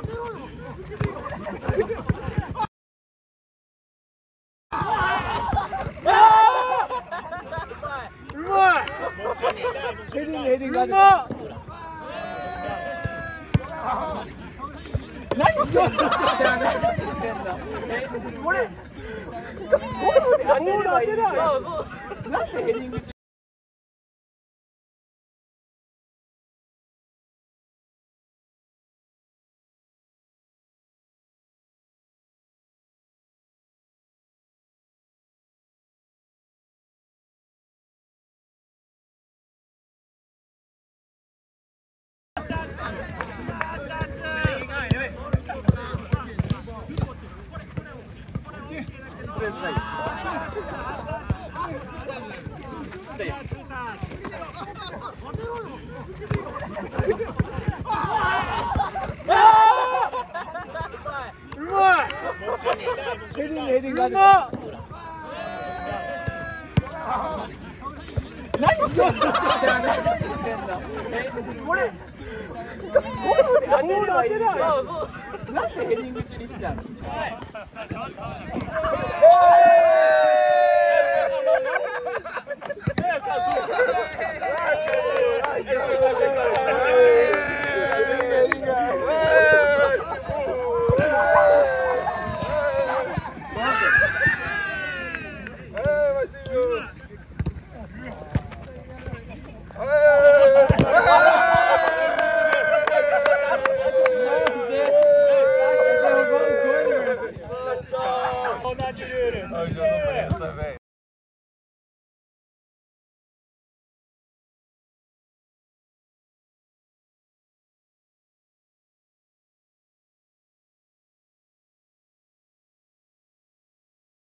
何 Thank you.